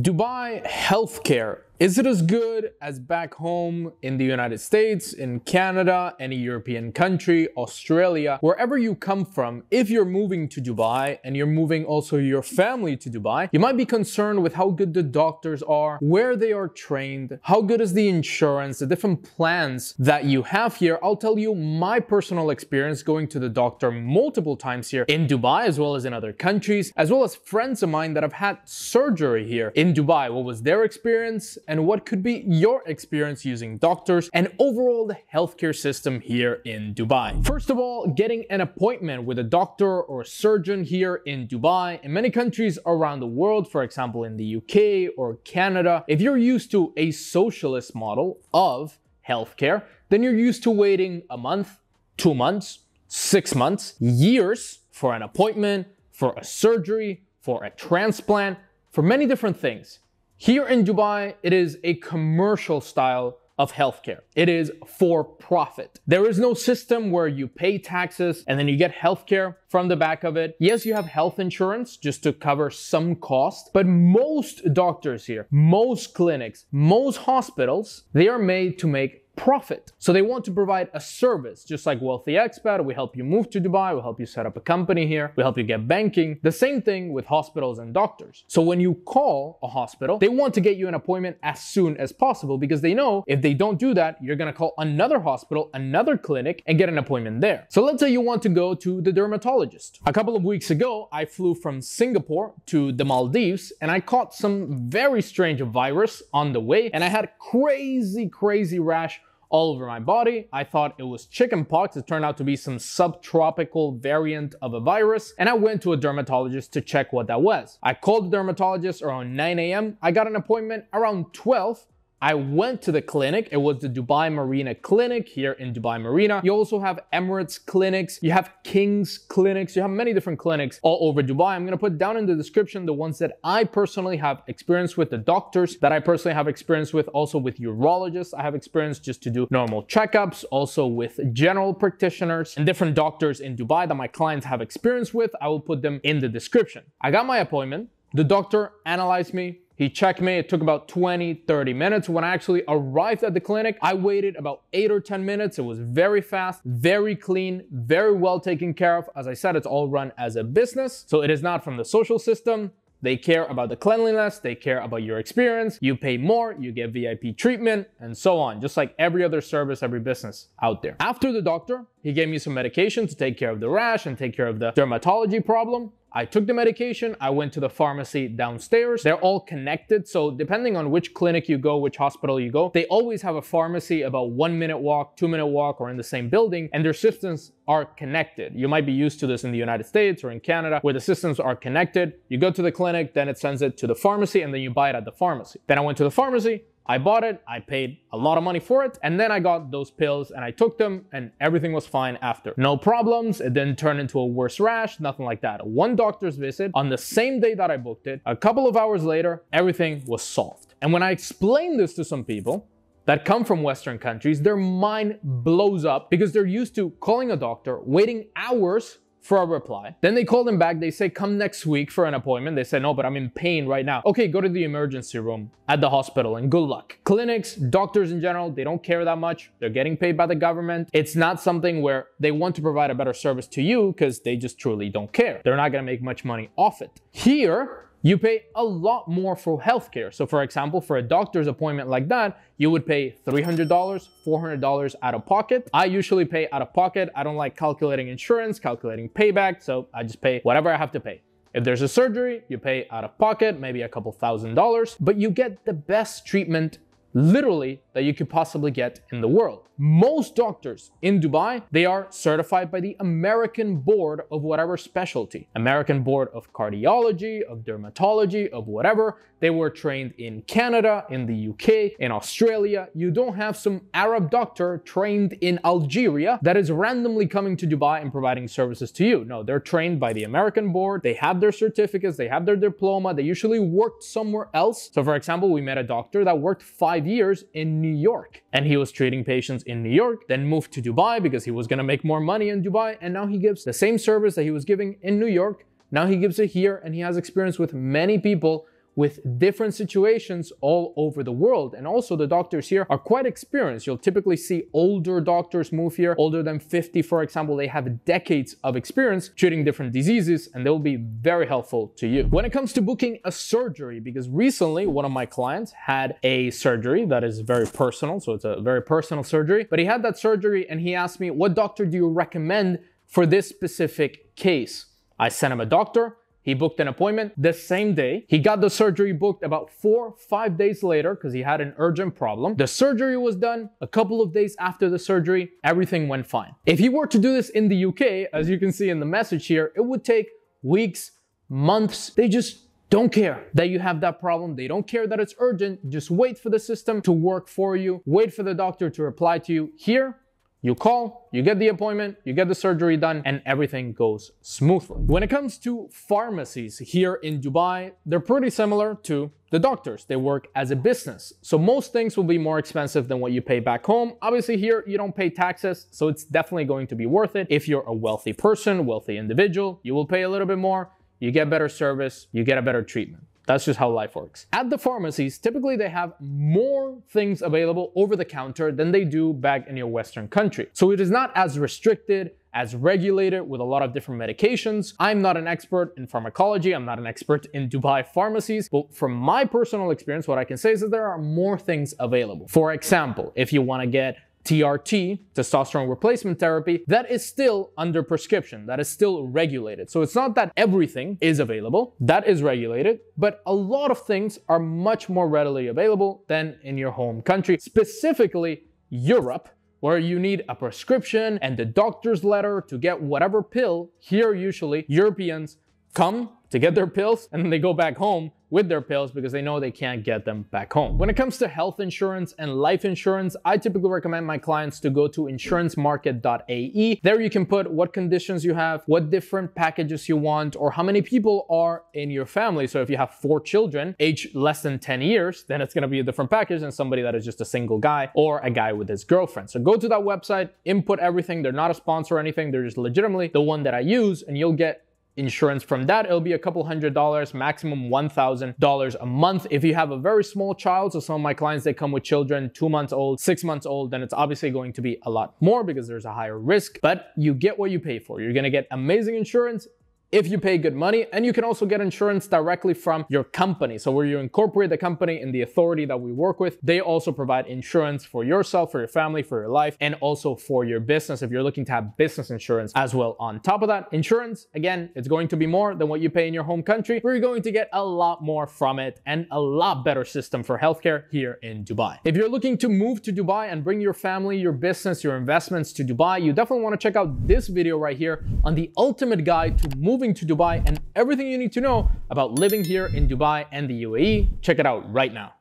Dubai healthcare, is it as good as back home in the United States, in Canada, any European country, Australia, wherever you come from? If you're moving to Dubai and you're moving also your family to Dubai, you might be concerned with how good the doctors are, where they are trained, how good is the insurance, the different plans that you have here. I'll tell you my personal experience going to the doctor multiple times here in Dubai, as well as in other countries, as well as friends of mine that have had surgery here in Dubai. What was their experience and what could be your experience using doctors and overall the healthcare system here in Dubai? First of all, getting an appointment with a doctor or a surgeon here in Dubai, in many countries around the world, for example in the UK or Canada, if you're used to a socialist model of healthcare, then you're used to waiting a month, 2 months, 6 months, years for an appointment, for a surgery, for a transplant, for many different things. Here in Dubai, it is a commercial style of healthcare. It is for profit. There is no system where you pay taxes and then you get healthcare from the back of it. Yes, you have health insurance just to cover some cost, but most doctors here, most clinics, most hospitals, they are made to make profit. So they want to provide a service, just like Wealthy Expat. We help you move to Dubai, we help you set up a company here, we help you get banking. The same thing with hospitals and doctors. So when you call a hospital, they want to get you an appointment as soon as possible because they know if they don't do that, you're gonna call another hospital, another clinic, and get an appointment there. So let's say you want to go to the dermatologist. A couple of weeks ago, I flew from Singapore to the Maldives and I caught some very strange virus on the way and I had a crazy rash all over my body. I thought it was chickenpox. It turned out to be some subtropical variant of a virus. And I went to a dermatologist to check what that was. I called the dermatologist around 9 a.m. I got an appointment around 12. I went to the clinic. It was the Dubai Marina Clinic here in Dubai Marina. You also have Emirates clinics. You have King's clinics. You have many different clinics all over Dubai. I'm gonna put down in the description the ones that I personally have experience with, the doctors that I personally have experience with, also with urologists. I have experience just to do normal checkups, also with general practitioners and different doctors in Dubai that my clients have experience with. I will put them in the description. I got my appointment. The doctor analyzed me. He checked me. It took about 20-30 minutes. When I actually arrived at the clinic, I waited about 8 or 10 minutes. It was very fast, very clean, very well taken care of. As I said, it's all run as a business. So it is not from the social system. They care about the cleanliness. They care about your experience. You pay more, you get VIP treatment, and so on. Just like every other service, every business out there. After the doctor, he gave me some medication to take care of the rash and take care of the dermatology problem. I took the medication, I went to the pharmacy downstairs. They're all connected, so depending on which clinic you go, which hospital you go, they always have a pharmacy about 1 minute walk, 2 minute walk, or in the same building, and their systems are connected. You might be used to this in the United States or in Canada, where the systems are connected. You go to the clinic, then it sends it to the pharmacy, and then you buy it at the pharmacy. Then I went to the pharmacy, I bought it, I paid a lot of money for it, and then I got those pills and I took them and everything was fine after. No problems, it didn't turn into a worse rash, nothing like that. One doctor's visit on the same day that I booked it, a couple of hours later, everything was solved. And when I explained this to some people that come from Western countries, their mind blows up because they're used to calling a doctor, waiting hours for a reply. Then they call them back, they say, come next week for an appointment. They say, no, but I'm in pain right now. Okay, go to the emergency room at the hospital and good luck. Clinics, doctors in general, they don't care that much. They're getting paid by the government. It's not something where they want to provide a better service to you because they just truly don't care. They're not gonna make much money off it. Here, you pay a lot more for healthcare. So for example, for a doctor's appointment like that, you would pay $300, $400 out of pocket. I usually pay out of pocket. I don't like calculating insurance, calculating payback. So I just pay whatever I have to pay. If there's a surgery, you pay out of pocket, maybe a couple $1,000, but you get the best treatment literally that you could possibly get in the world. Most doctors in Dubai, they are certified by the American board of whatever specialty, American board of cardiology, of dermatology, of whatever. They were trained in Canada, in the UK, in Australia. You don't have some Arab doctor trained in Algeria that is randomly coming to Dubai and providing services to you. No, they're trained by the American board. They have their certificates, they have their diploma. They usually worked somewhere else. So for example, we met a doctor that worked 5 years in New York and he was treating patients in New York, then moved to Dubai because he was gonna make more money in Dubai, and now he gives the same service that he was giving in New York. Now he gives it here and he has experience with many people with different situations all over the world. And also the doctors here are quite experienced. You'll typically see older doctors move here, older than 50, for example. They have decades of experience treating different diseases, and they'll be very helpful to you. When it comes to booking a surgery, because recently one of my clients had a surgery that is very personal, so it's a very personal surgery, but he had that surgery and he asked me, what doctor do you recommend for this specific case? I sent him a doctor. He booked an appointment the same day. He got the surgery booked about 4 or 5 days later because he had an urgent problem. The surgery was done. A couple of days after the surgery, everything went fine. If he were to do this in the UK, as you can see in the message here, it would take weeks, months. They just don't care that you have that problem. They don't care that it's urgent. Just wait for the system to work for you. Wait for the doctor to reply to you. Here, you call, you get the appointment, you get the surgery done, and everything goes smoothly. When it comes to pharmacies here in Dubai, they're pretty similar to the doctors. They work as a business. So most things will be more expensive than what you pay back home. Obviously here, you don't pay taxes, so it's definitely going to be worth it. If you're a wealthy person, wealthy individual, you will pay a little bit more, you get better service, you get a better treatment. That's just how life works. At the pharmacies, typically they have more things available over the counter than they do back in your Western country. So it is not as restricted, as regulated, with a lot of different medications. I'm not an expert in pharmacology. I'm not an expert in Dubai pharmacies, but from my personal experience, what I can say is that there are more things available. For example, if you want to get TRT, testosterone replacement therapy, that is still under prescription, that is still regulated. So it's not that everything is available, that is regulated, but a lot of things are much more readily available than in your home country, specifically Europe, where you need a prescription and the doctor's letter to get whatever pill. Here, usually Europeans come to get their pills and then they go back home with their pills because they know they can't get them back home. When it comes to health insurance and life insurance, I typically recommend my clients to go to insurancemarket.ae. There you can put what conditions you have, what different packages you want, or how many people are in your family. So if you have 4 children, age less than 10 years, then it's gonna be a different package than somebody that is just a single guy or a guy with his girlfriend. So go to that website, input everything. They're not a sponsor or anything. They're just legitimately the one that I use, and you'll get insurance from that. It'll be a couple $100, maximum $1,000 a month. If you have a very small child, so some of my clients, they come with children 2 months old, 6 months old, then it's obviously going to be a lot more because there's a higher risk, but you get what you pay for. You're gonna get amazing insurance if you pay good money, and you can also get insurance directly from your company. So where you incorporate the company and the authority that we work with, they also provide insurance for yourself, for your family, for your life, and also for your business if you're looking to have business insurance as well. On top of that, insurance, again, it's going to be more than what you pay in your home country, where you're going to get a lot more from it and a lot better system for healthcare here in Dubai. If you're looking to move to Dubai and bring your family, your business, your investments to Dubai, you definitely want to check out this video right here on the ultimate guide to moving to Dubai and everything you need to know about living here in Dubai and the UAE. Check it out right now.